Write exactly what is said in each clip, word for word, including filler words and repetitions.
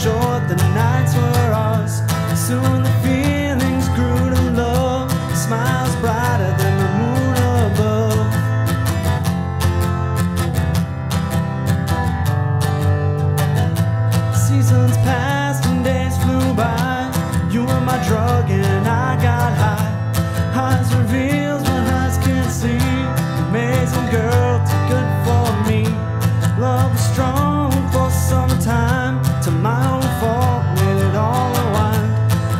Short, the nights were ours. Soon the feelings grew to love, smiles brighter than the moon above. Seasons passed and days flew by. You were my drug and I got high. Eyes reveals what eyes can't see. Amazing girl, too good for me. Love was strong for some time. To my own fault, made it all unwind,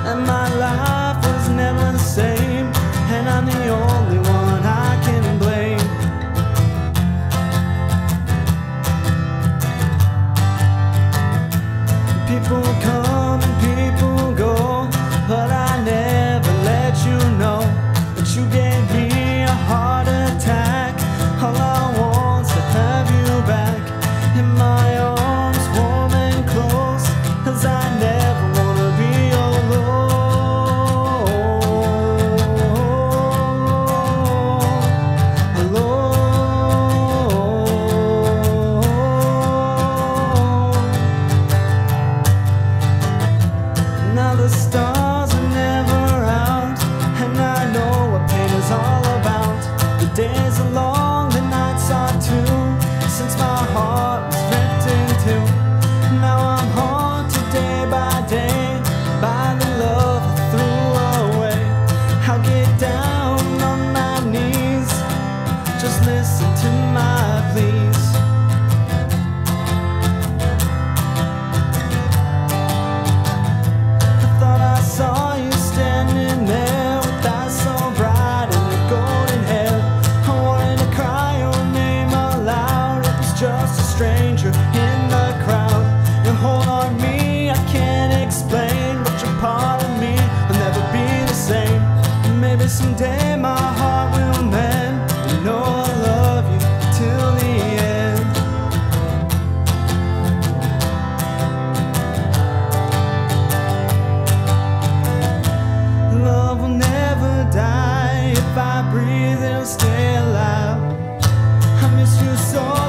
and my life was never the same, and I'm the only one I can blame. People come and people go, but I never let you know that you gave me a heart attack. All I want's to have you back in my arms. Listen to my pleas. I thought I saw you standing there with eyes so bright and your golden hair. I wanted to cry your name aloud. It was just a stranger in the crowd. Your hold on me, I can't explain, but your part of me will never be the same. And maybe someday my heart will mend. You know I love you till the end. Love will never die. If I breathe, it'll stay alive. I miss you so.